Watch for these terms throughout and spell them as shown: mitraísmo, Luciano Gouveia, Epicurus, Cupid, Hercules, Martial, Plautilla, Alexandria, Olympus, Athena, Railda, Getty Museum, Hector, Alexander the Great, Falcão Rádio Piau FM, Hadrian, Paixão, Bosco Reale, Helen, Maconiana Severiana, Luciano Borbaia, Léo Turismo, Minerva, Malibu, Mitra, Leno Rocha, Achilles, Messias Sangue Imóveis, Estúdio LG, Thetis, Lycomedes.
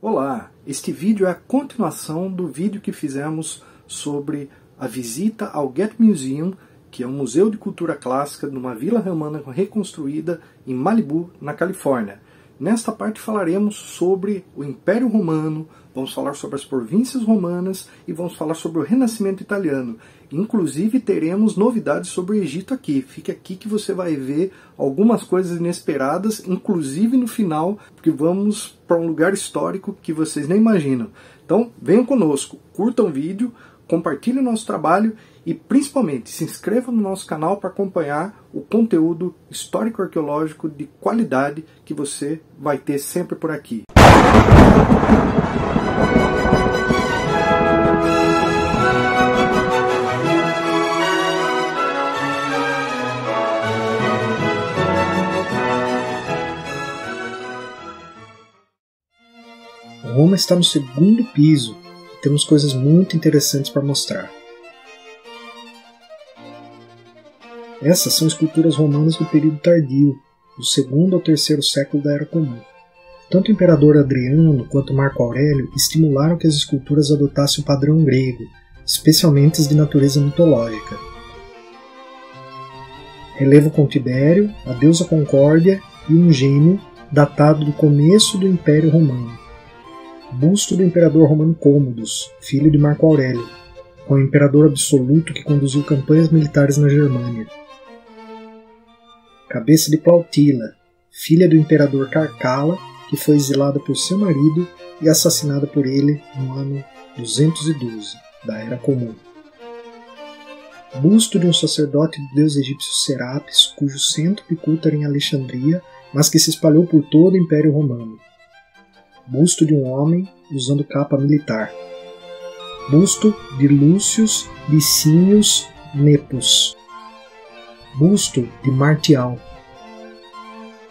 Olá, este vídeo é a continuação do vídeo que fizemos sobre a visita ao Getty Museum, que é um museu de cultura clássica numa vila romana reconstruída em Malibu, na Califórnia. Nesta parte falaremos sobre o Império Romano, vamos falar sobre as províncias romanas e vamos falar sobre o Renascimento Italiano. Inclusive teremos novidades sobre o Egito aqui. Fique aqui que você vai ver algumas coisas inesperadas, inclusive no final, porque vamos para um lugar histórico que vocês nem imaginam. Então venham conosco, curtam o vídeo, compartilhem o nosso trabalho e principalmente se inscreva no nosso canal para acompanhar o conteúdo histórico-arqueológico de qualidade que você vai ter sempre por aqui. Roma está no segundo piso. Temos coisas muito interessantes para mostrar. Essas são esculturas romanas do período tardio, do segundo ao terceiro século da Era Comum. Tanto o imperador Adriano quanto Marco Aurélio estimularam que as esculturas adotassem o padrão grego, especialmente as de natureza mitológica. Relevo com Tibério, a deusa Concórdia e um gênio datado do começo do Império Romano. Busto do imperador romano Commodus, filho de Marco Aurélio, com o imperador absoluto que conduziu campanhas militares na Germânia. Cabeça de Plautila, filha do imperador Carcala, que foi exilada por seu marido e assassinada por ele no ano 212 da Era Comum. Busto de um sacerdote do deus egípcio Serapis, cujo centro oculto era em Alexandria, mas que se espalhou por todo o Império Romano. Busto de um homem usando capa militar. Busto de Lúcio Licinius Nepos. Busto de Martial.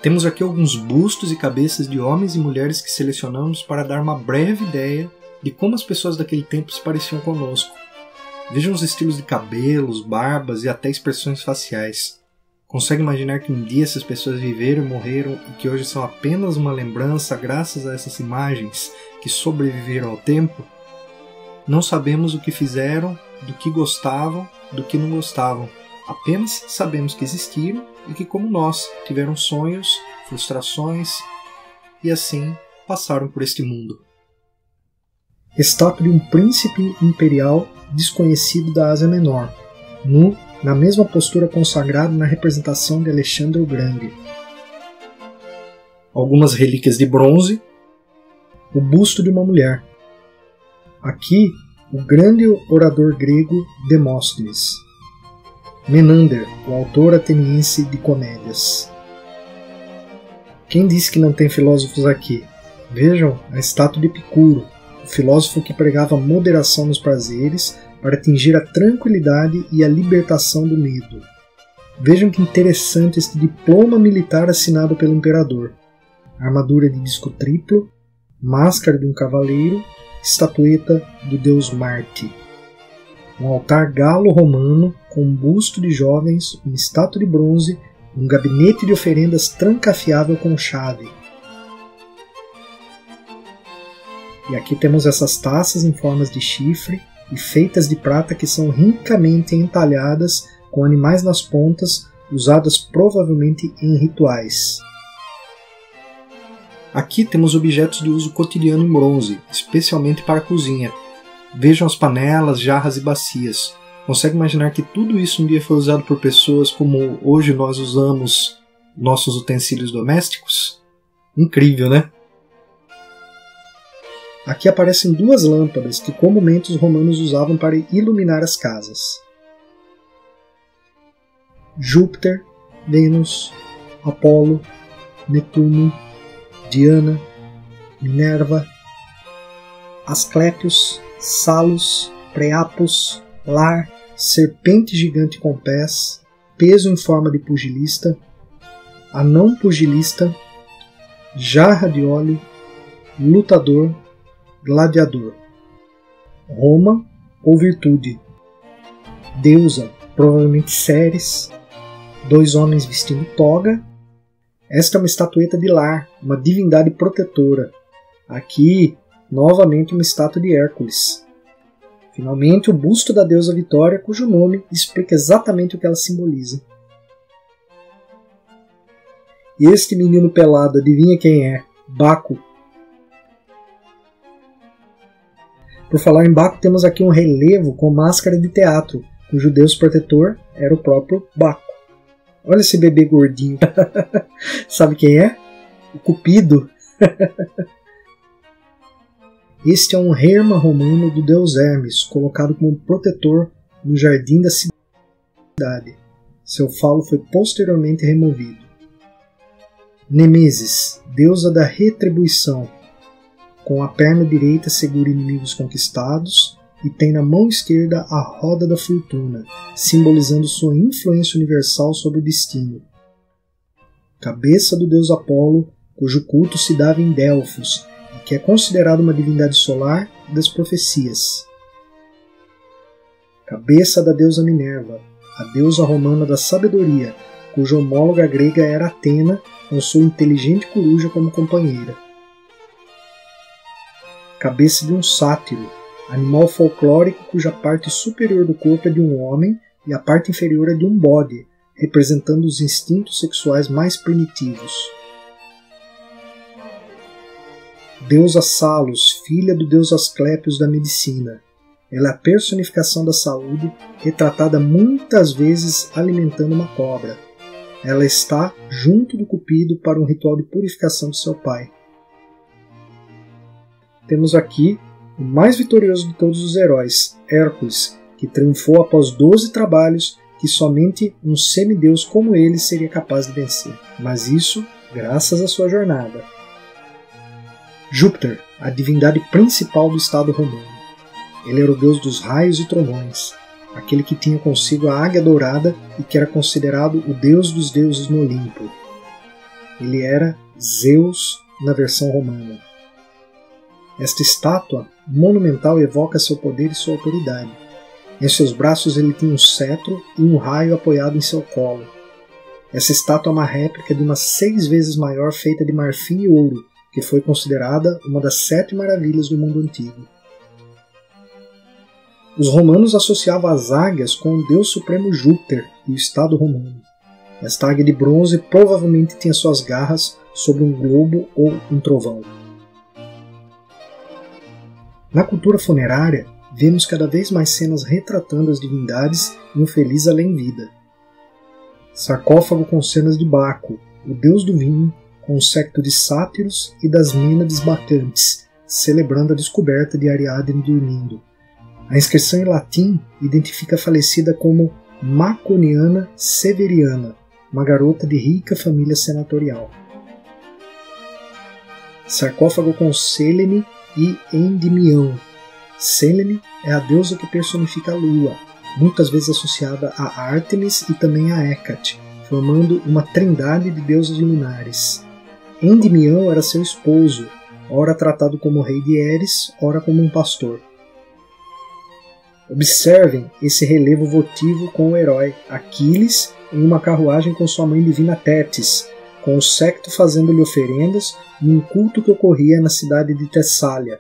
Temos aqui alguns bustos e cabeças de homens e mulheres que selecionamos para dar uma breve ideia de como as pessoas daquele tempo se pareciam conosco. Vejam os estilos de cabelos, barbas e até expressões faciais. Consegue imaginar que um dia essas pessoas viveram e morreram e que hoje são apenas uma lembrança graças a essas imagens que sobreviveram ao tempo? Não sabemos o que fizeram, do que gostavam, do que não gostavam. Apenas sabemos que existiram e que, como nós, tiveram sonhos, frustrações e assim passaram por este mundo. Estátua de um príncipe imperial desconhecido da Ásia Menor, nu, na mesma postura consagrada na representação de Alexandre o Grande. Algumas relíquias de bronze. O busto de uma mulher. Aqui, o grande orador grego Demóstenes. Menander, o autor ateniense de comédias. Quem disse que não tem filósofos aqui? Vejam a estátua de Epicuro, o filósofo que pregava moderação nos prazeres, para atingir a tranquilidade e a libertação do medo. Vejam que interessante este diploma militar assinado pelo imperador. Armadura de disco triplo, máscara de um cavaleiro, estatueta do deus Marte. Um altar galo-romano com um busto de jovens, uma estátua de bronze, um gabinete de oferendas trancafiável com chave. E aqui temos essas taças em formas de chifre, e feitas de prata que são ricamente entalhadas com animais nas pontas, usadas provavelmente em rituais. Aqui temos objetos de uso cotidiano em bronze, especialmente para a cozinha. Vejam as panelas, jarras e bacias. Consegue imaginar que tudo isso um dia foi usado por pessoas como hoje nós usamos nossos utensílios domésticos? Incrível, né? Aqui aparecem duas lâmpadas que comumente os romanos usavam para iluminar as casas. Júpiter, Vênus, Apolo, Netuno, Diana, Minerva, Asclépios, Salus, Priapos, Lar, serpente gigante com pés, peso em forma de pugilista, anão pugilista, jarra de óleo, lutador, gladiador. Roma ou virtude. Deusa, provavelmente Ceres. Dois homens vestindo toga. Esta é uma estatueta de Lar, uma divindade protetora. Aqui, novamente, uma estátua de Hércules. Finalmente, o busto da deusa Vitória, cujo nome explica exatamente o que ela simboliza. Este menino pelado, adivinha quem é? Baco. Por falar em Baco, temos aqui um relevo com máscara de teatro, cujo deus protetor era o próprio Baco. Olha esse bebê gordinho. Sabe quem é? O Cupido. Este é um herma romano do deus Hermes, colocado como protetor no jardim da cidade. Seu falo foi posteriormente removido. Nemesis, deusa da retribuição. Com a perna direita segura inimigos conquistados e tem na mão esquerda a roda da fortuna, simbolizando sua influência universal sobre o destino. Cabeça do deus Apolo, cujo culto se dava em Delfos, e que é considerado uma divindade solar das profecias. Cabeça da deusa Minerva, a deusa romana da sabedoria, cuja homóloga grega era Atena, com sua inteligente coruja como companheira. Cabeça de um sátiro, animal folclórico cuja parte superior do corpo é de um homem e a parte inferior é de um bode, representando os instintos sexuais mais primitivos. Deusa Salus, filha do deus Asclépios da medicina. Ela é a personificação da saúde, retratada muitas vezes alimentando uma cobra. Ela está junto do Cupido para um ritual de purificação de seu pai. Temos aqui o mais vitorioso de todos os heróis, Hércules, que triunfou após 12 trabalhos que somente um semideus como ele seria capaz de vencer. Mas isso graças à sua jornada. Júpiter, a divindade principal do estado romano. Ele era o deus dos raios e trovões, aquele que tinha consigo a águia dourada e que era considerado o deus dos deuses no Olimpo. Ele era Zeus na versão romana. Esta estátua monumental evoca seu poder e sua autoridade. Em seus braços ele tinha um cetro e um raio apoiado em seu colo. Essa estátua é uma réplica de uma 6 vezes maior feita de marfim e ouro, que foi considerada uma das 7 maravilhas do mundo antigo. Os romanos associavam as águias com o deus supremo Júpiter e o estado romano. Esta águia de bronze provavelmente tinha suas garras sobre um globo ou um trovão. Na cultura funerária, vemos cada vez mais cenas retratando as divindades e um feliz além-vida. Sarcófago com cenas de Baco, o deus do vinho, com o séquito de sátiros e das mênades bacantes, celebrando a descoberta de Ariadne dormindo. A inscrição em latim identifica a falecida como Maconiana Severiana, uma garota de rica família senatorial. Sarcófago com Selene e Endymion. Selene é a deusa que personifica a lua, muitas vezes associada a Ártemis e também a Hecate, formando uma trindade de deusas lunares. Endymion era seu esposo, ora tratado como rei de Eris, ora como um pastor. Observem esse relevo votivo com o herói Aquiles em uma carruagem com sua mãe divina Tétis, com o séquito fazendo-lhe oferendas num culto que ocorria na cidade de Tessália.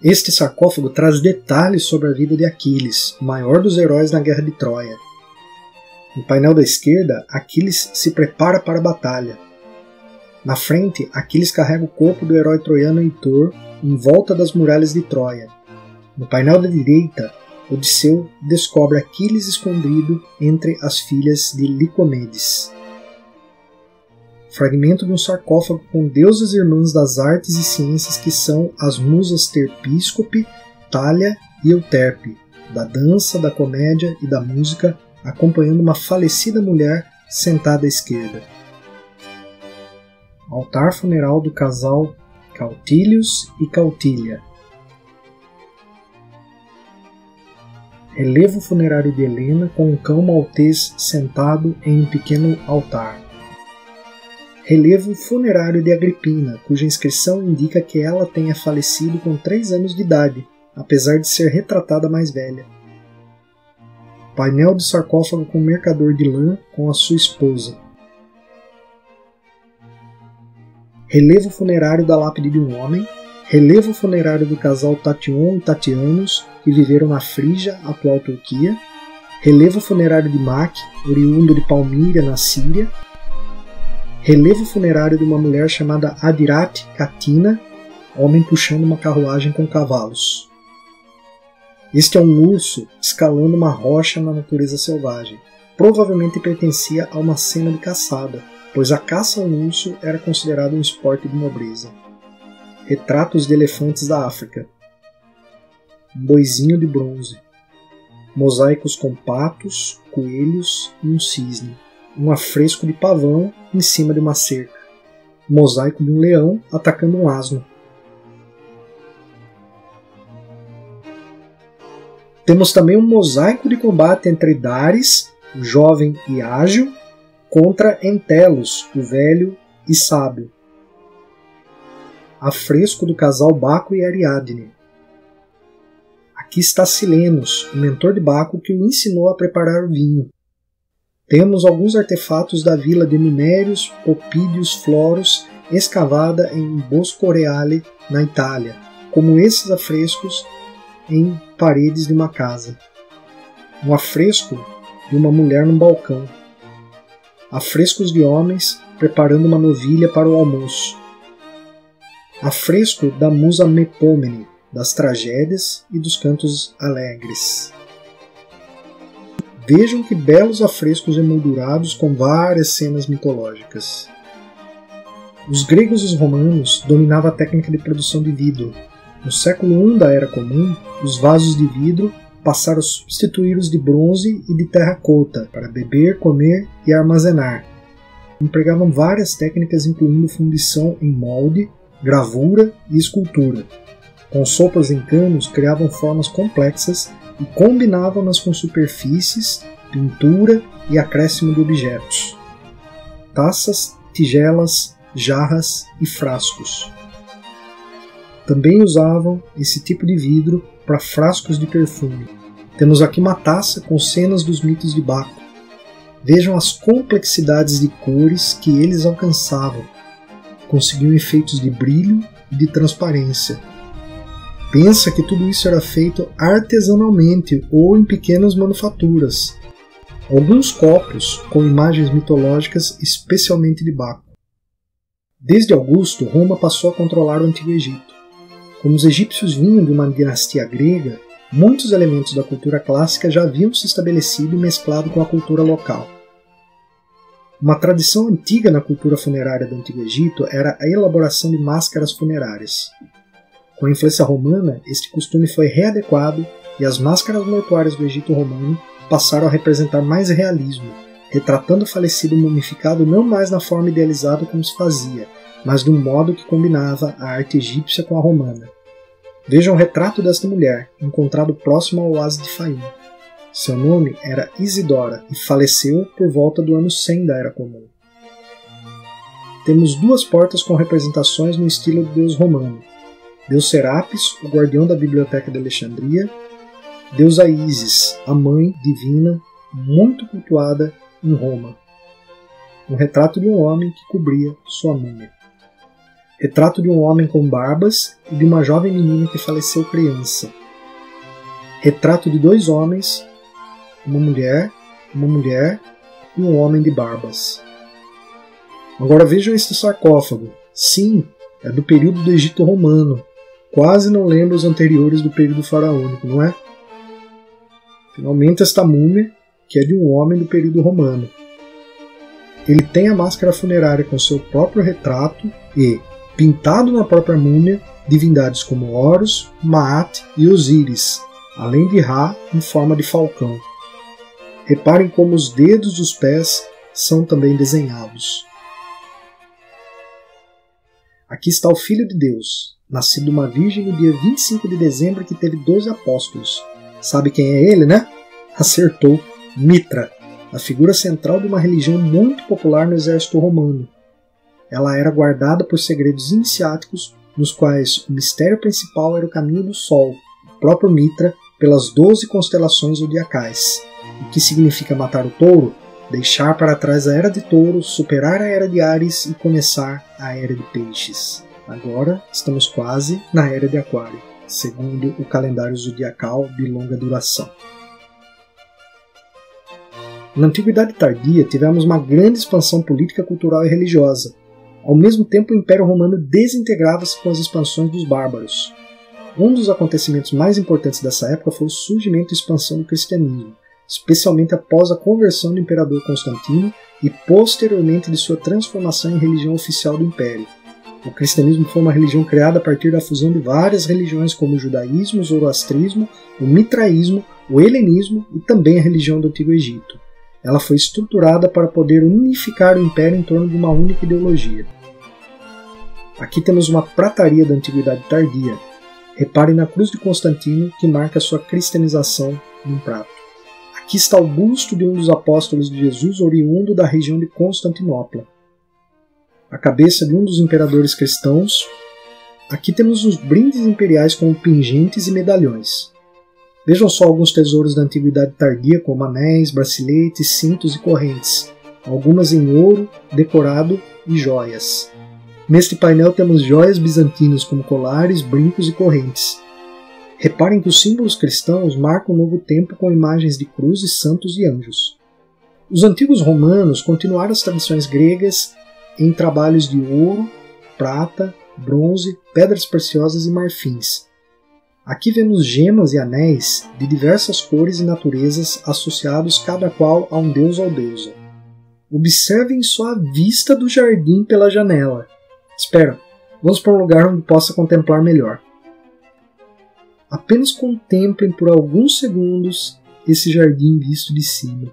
Este sarcófago traz detalhes sobre a vida de Aquiles, o maior dos heróis na Guerra de Troia. No painel da esquerda, Aquiles se prepara para a batalha. Na frente, Aquiles carrega o corpo do herói troiano Heitor em volta das muralhas de Troia. No painel da direita, Odisseu descobre Aquiles escondido entre as filhas de Licomedes. Fragmento de um sarcófago com deusas irmãs das artes e ciências que são as musas Terpíscope, Tália e Euterpe, da dança, da comédia e da música, acompanhando uma falecida mulher sentada à esquerda. Altar funeral do casal Cautílios e Cautília. Relevo funerário de Helena com um cão maltês sentado em um pequeno altar. Relevo funerário de Agrippina, cuja inscrição indica que ela tenha falecido com 3 anos de idade, apesar de ser retratada mais velha. Painel de sarcófago com mercador de lã com a sua esposa. relevo funerário da lápide de um homem, relevo funerário do casal Tation e Tatianos, que viveram na Frígia, atual Turquia, relevo funerário de Maque, oriundo de Palmira, na Síria, relevo funerário de uma mulher chamada Adirat Catina, homem puxando uma carruagem com cavalos. Este é um urso escalando uma rocha na natureza selvagem. Provavelmente pertencia a uma cena de caçada, pois a caça ao urso era considerada um esporte de nobreza. Retratos de elefantes da África. Um boizinho de bronze. Mosaicos com patos, coelhos e um cisne. Um afresco de pavão em cima de uma cerca. Mosaico de um leão atacando um asno. Temos também um mosaico de combate entre Dares, o jovem e ágil, contra Entelos, o velho e sábio. Afresco do casal Baco e Ariadne. Aqui está Silenos, o mentor de Baco que o ensinou a preparar o vinho. Temos alguns artefatos da vila de Minérios Popídios Floros, escavada em Bosco Reale, na Itália, como esses afrescos em paredes de uma casa. Um afresco de uma mulher num balcão. Afrescos de homens preparando uma novilha para o almoço. Afresco da musa Mepômene, das tragédias e dos cantos alegres. Vejam que belos afrescos emoldurados com várias cenas mitológicas. Os gregos e os romanos dominavam a técnica de produção de vidro. No século I da Era Comum, os vasos de vidro passaram a substituir os de bronze e de terracota para beber, comer e armazenar. Empregavam várias técnicas incluindo fundição em molde, gravura e escultura. Com sopas em canos criavam formas complexas e combinavam-nas com superfícies, pintura e acréscimo de objetos. Taças, tigelas, jarras e frascos. Também usavam esse tipo de vidro para frascos de perfume. Temos aqui uma taça com cenas dos mitos de Baco. Vejam as complexidades de cores que eles alcançavam. Conseguiam efeitos de brilho e de transparência. Pensa que tudo isso era feito artesanalmente ou em pequenas manufaturas. Alguns copos com imagens mitológicas, especialmente de Baco. Desde Augusto, Roma passou a controlar o Antigo Egito. Como os egípcios vinham de uma dinastia grega, muitos elementos da cultura clássica já haviam se estabelecido e mesclado com a cultura local. Uma tradição antiga na cultura funerária do Antigo Egito era a elaboração de máscaras funerárias. Com a influência romana, este costume foi readequado e as máscaras mortuárias do Egito romano passaram a representar mais realismo, retratando o falecido mumificado não mais na forma idealizada como se fazia, mas de um modo que combinava a arte egípcia com a romana. Vejam o retrato desta mulher, encontrado próximo ao oásis de Faim. Seu nome era Isidora e faleceu por volta do ano 100 da Era Comum. Temos duas portas com representações no estilo do deus romano. Deus Serapis, o guardião da biblioteca de Alexandria, deusa Ísis, a mãe divina, muito cultuada em Roma. Um retrato de um homem que cobria sua múmia. Retrato de um homem com barbas e de uma jovem menina que faleceu criança. Retrato de dois homens, uma mulher e um homem de barbas. Agora vejam este sarcófago. Sim, é do período do Egito Romano. Quase não lembra os anteriores do período faraônico, não é? Finalmente esta múmia, que é de um homem do período romano. Ele tem a máscara funerária com seu próprio retrato e, pintado na própria múmia, divindades como Horus, Maat e Osíris, além de Ra em forma de falcão. Reparem como os dedos dos pés são também desenhados. Aqui está o Filho de Deus, nascido de uma virgem no dia 25 de dezembro que teve 12 apóstolos. Sabe quem é ele, né? Acertou! Mitra, a figura central de uma religião muito popular no exército romano. Ela era guardada por segredos iniciáticos, nos quais o mistério principal era o caminho do Sol, o próprio Mitra, pelas 12 constelações zodiacais. O que significa matar o touro? deixar para trás a Era de Touros, superar a Era de Áries e começar a Era de Peixes. Agora estamos quase na Era de Aquário, segundo o calendário zodiacal de longa duração. Na Antiguidade Tardia, tivemos uma grande expansão política, cultural e religiosa. Ao mesmo tempo, o Império Romano desintegrava-se com as expansões dos bárbaros. Um dos acontecimentos mais importantes dessa época foi o surgimento e expansão do cristianismo, especialmente após a conversão do imperador Constantino e posteriormente de sua transformação em religião oficial do Império. O cristianismo foi uma religião criada a partir da fusão de várias religiões como o judaísmo, o zoroastrismo, o mitraísmo, o helenismo e também a religião do Antigo Egito. Ela foi estruturada para poder unificar o Império em torno de uma única ideologia. Aqui temos uma prataria da Antiguidade Tardia. Repare na cruz de Constantino que marca sua cristianização num prato. Aqui está o busto de um dos apóstolos de Jesus oriundo da região de Constantinopla. A cabeça de um dos imperadores cristãos. Aqui temos os brindes imperiais com pingentes e medalhões. Vejam só alguns tesouros da Antiguidade Tardia, como anéis, braceletes, cintos e correntes, algumas em ouro, decorado e joias. Neste painel temos joias bizantinas como colares, brincos e correntes. Reparem que os símbolos cristãos marcam o novo tempo com imagens de cruzes, santos e anjos. Os antigos romanos continuaram as tradições gregas em trabalhos de ouro, prata, bronze, pedras preciosas e marfins. Aqui vemos gemas e anéis de diversas cores e naturezas associados cada qual a um deus ou deusa. Observem só a vista do jardim pela janela. Espera, vamos para um lugar onde possa contemplar melhor. Apenas contemplem por alguns segundos esse jardim visto de cima.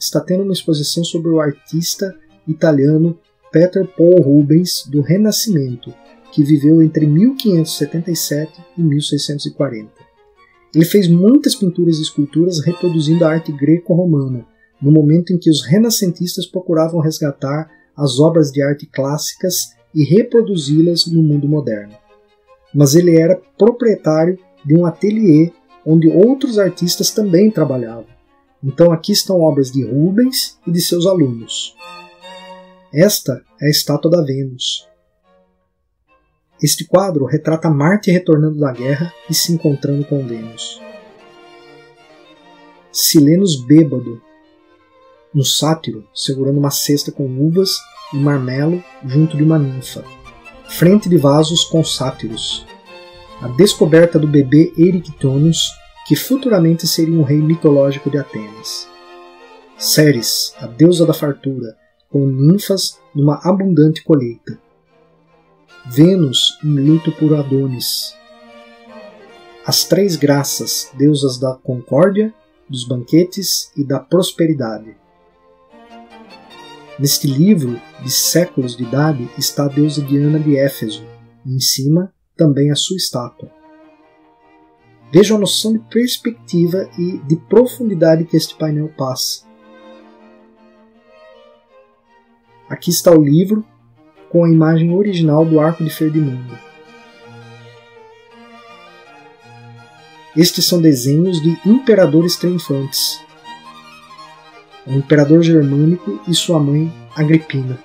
Está tendo uma exposição sobre o artista italiano Peter Paul Rubens, do Renascimento, que viveu entre 1577 e 1640. Ele fez muitas pinturas e esculturas reproduzindo a arte greco-romana, no momento em que os renascentistas procuravam resgatar as obras de arte clássicas e reproduzi-las no mundo moderno. Mas ele era proprietário de um ateliê onde outros artistas também trabalhavam. Então aqui estão obras de Rubens e de seus alunos. Esta é a estátua da Vênus. Este quadro retrata Marte retornando da guerra e se encontrando com Vênus. Silenus bêbado, um sátiro segurando uma cesta com uvas e marmelo junto de uma ninfa. Frente de vasos com sátiros. A descoberta do bebê Erictonus, que futuramente seria um rei mitológico de Atenas. Ceres, a deusa da fartura, com ninfas numa abundante colheita. Vênus em luto por Adonis. As três graças, deusas da concórdia, dos banquetes e da prosperidade. Neste livro, de séculos de idade, está a deusa Diana de Éfeso, e em cima, também a sua estátua. Vejam a noção de perspectiva e de profundidade que este painel passa. Aqui está o livro, com a imagem original do Arco de Ferdinando. Estes são desenhos de imperadores triunfantes. O imperador germânico e sua mãe Agrippina.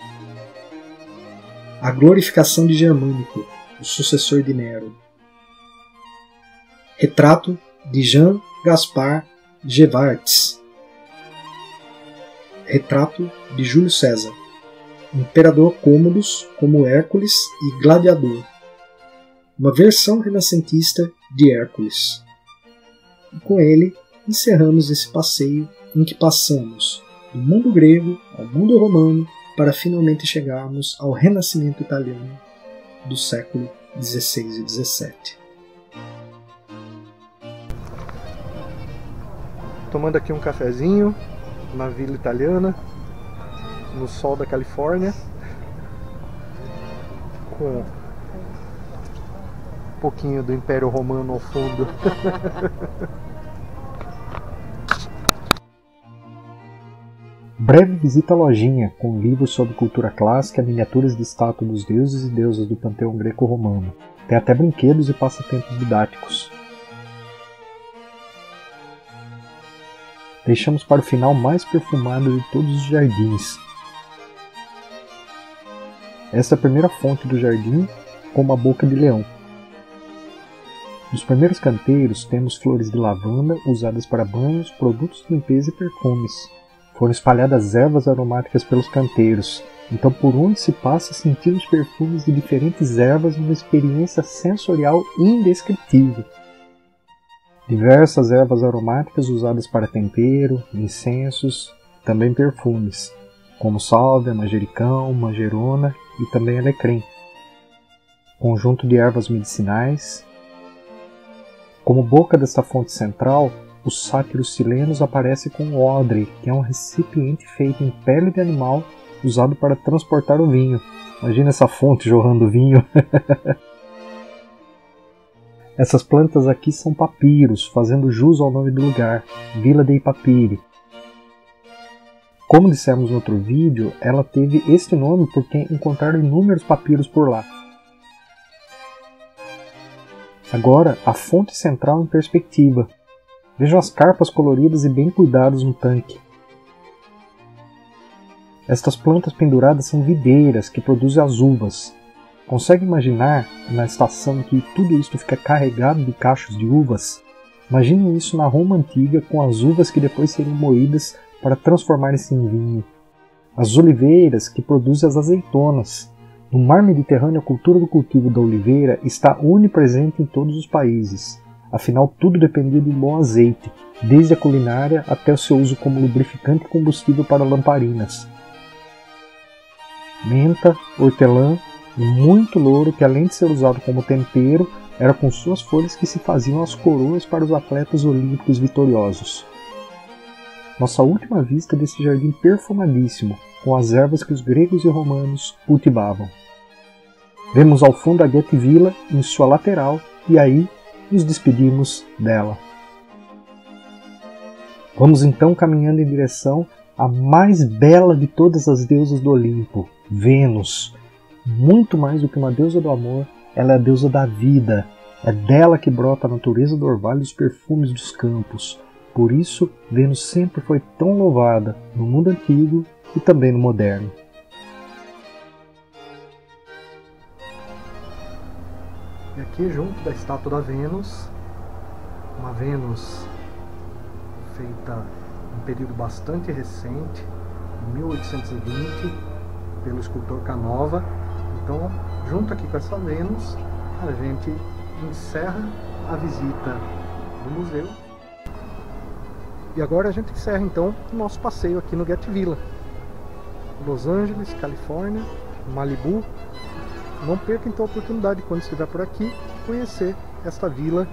A glorificação de Germânico, o sucessor de Nero. Retrato de Jean Gaspar Gevartz. Retrato de Júlio César. Imperador Commodus como Hércules e Gladiador. Uma versão renascentista de Hércules. E com ele encerramos esse passeio em que passamos do mundo grego ao mundo romano para finalmente chegarmos ao Renascimento italiano do século XVI e XVII. Tomando aqui um cafezinho na Vila Italiana, no sol da Califórnia, com um pouquinho do Império Romano ao fundo. Breve visita à lojinha, com livros sobre cultura clássica, miniaturas de estátuas dos deuses e deusas do panteão greco-romano. Tem até brinquedos e passatempos didáticos. Deixamos para o final mais perfumado de todos os jardins. Essa é a primeira fonte do jardim, com uma boca de leão. Nos primeiros canteiros temos flores de lavanda, usadas para banhos, produtos de limpeza e perfumes. Foram espalhadas ervas aromáticas pelos canteiros, então por onde se passa sentimos perfumes de diferentes ervas numa experiência sensorial indescritível. Diversas ervas aromáticas usadas para tempero, incensos, também perfumes, como sálvia, manjericão, manjerona e também alecrim. Conjunto de ervas medicinais. Como boca desta fonte central, os sátiros silenos aparecem com o odre, que é um recipiente feito em pele de animal usado para transportar o vinho. Imagina essa fonte jorrando vinho. Essas plantas aqui são papiros, fazendo jus ao nome do lugar, Vila dei Papiri. Como dissemos no outro vídeo, ela teve este nome porque encontraram inúmeros papiros por lá. Agora, a fonte central em perspectiva. Vejam as carpas coloridas e bem cuidadas no tanque. Estas plantas penduradas são videiras que produzem as uvas. Consegue imaginar, na estação em que tudo isto fica carregado de cachos de uvas? Imaginem isso na Roma Antiga, com as uvas que depois seriam moídas para transformarem-se em vinho. As oliveiras que produzem as azeitonas. No mar Mediterrâneo, a cultura do cultivo da oliveira está onipresente em todos os países. Afinal, tudo dependia de bom azeite, desde a culinária até o seu uso como lubrificante e combustível para lamparinas. Menta, hortelã e muito louro, que além de ser usado como tempero, era com suas folhas que se faziam as coroas para os atletas olímpicos vitoriosos. Nossa última vista desse jardim perfumadíssimo, com as ervas que os gregos e romanos cultivavam. Vemos ao fundo a Getty Villa em sua lateral e aí nos despedimos dela. Vamos então caminhando em direção à mais bela de todas as deusas do Olimpo, Vênus. Muito mais do que uma deusa do amor, ela é a deusa da vida. É dela que brota a natureza do orvalho e os perfumes dos campos. Por isso, Vênus sempre foi tão louvada no mundo antigo e também no moderno. E aqui, junto da estátua da Vênus, uma Vênus feita em um período bastante recente, em 1820, pelo escultor Canova. Então, junto aqui com essa Vênus, a gente encerra a visita do museu. E agora a gente encerra, então, o nosso passeio aqui no Getty Villa. Los Angeles, Califórnia, Malibu. Não perca então a oportunidade, quando estiver por aqui, conhecer esta vila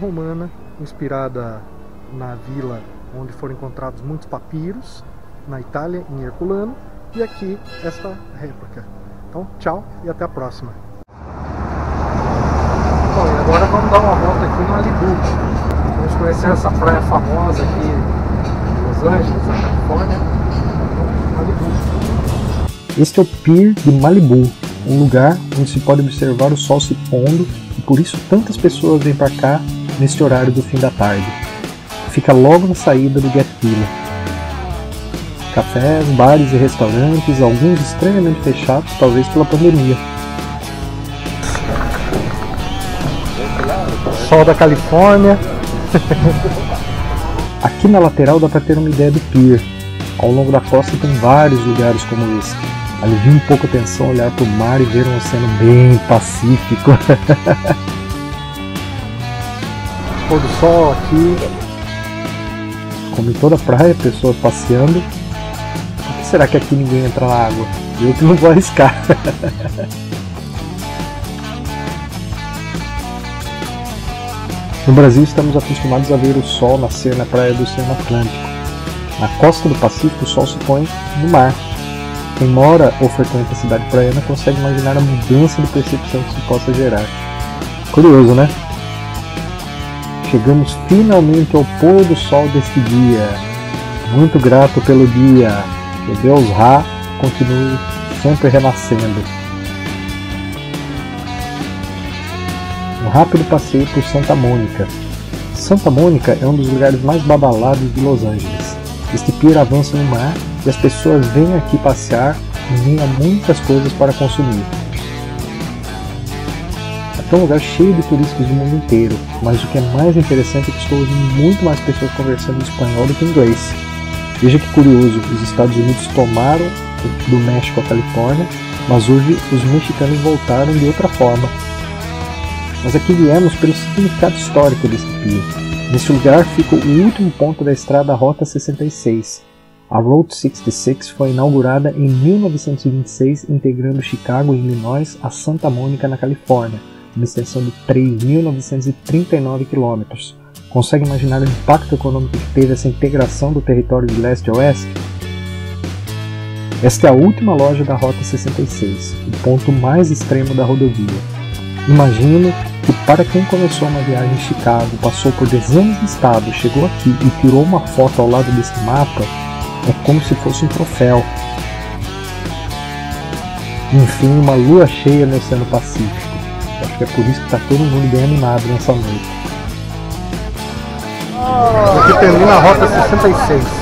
romana, inspirada na vila onde foram encontrados muitos papiros, na Itália, em Herculano, e aqui esta réplica. Então, tchau e até a próxima. Bom, e agora vamos dar uma volta aqui no Malibu. Vamos conhecer essa praia famosa aqui de Los Angeles, na Califórnia, Malibu. Este é o Pier de Malibu. Um lugar onde se pode observar o sol se pondo e por isso tantas pessoas vêm para cá neste horário do fim da tarde. Fica logo na saída do Getty Villa. Cafés, bares e restaurantes, alguns estranhamente fechados, talvez pela pandemia. Sol da Califórnia. Aqui na lateral dá para ter uma ideia do pier. Ao longo da costa tem vários lugares como esse. Alivia um pouco a atenção, olhar para o mar e ver um oceano bem pacífico. Pôr do sol aqui. Como em toda a praia, pessoas passeando. Por que será que aqui ninguém entra na água? Eu que não vou arriscar. No Brasil estamos acostumados a ver o sol nascer na praia do Oceano Atlântico. Na costa do Pacífico o sol se põe no mar. Quem mora ou frequenta a cidade praiana consegue imaginar a mudança de percepção que se possa gerar. Curioso, né? Chegamos finalmente ao pôr do sol deste dia. muito grato pelo guia. Que Deus Ra continue sempre renascendo. Um rápido passeio por Santa Mônica. Santa Mônica é um dos lugares mais badalados de Los Angeles. Este pier avança no mar e as pessoas vêm aqui passear e vêm a muitas coisas para consumir. É um lugar cheio de turistas do mundo inteiro, mas o que é mais interessante é que estou ouvindo muito mais pessoas conversando espanhol do que inglês. Veja que curioso, os Estados Unidos tomaram do México a Califórnia, mas hoje os mexicanos voltaram de outra forma. Mas aqui viemos pelo significado histórico deste pier. Nesse lugar fica o último ponto da estrada Rota 66. A Route 66 foi inaugurada em 1926, integrando Chicago, Illinois, a Santa Mônica, na Califórnia. Uma extensão de 3.939 km. Consegue imaginar o impacto econômico que teve essa integração do território de leste a oeste? Esta é a última loja da Rota 66, o ponto mais extremo da rodovia. Imagino que para quem começou uma viagem em Chicago, passou por dezenas de estados, chegou aqui e tirou uma foto ao lado desse mapa, é como se fosse um troféu. Enfim, uma lua cheia no Oceano Pacífico. Acho que é por isso que está todo mundo bem animado nessa noite. Aqui termina a Rota 66.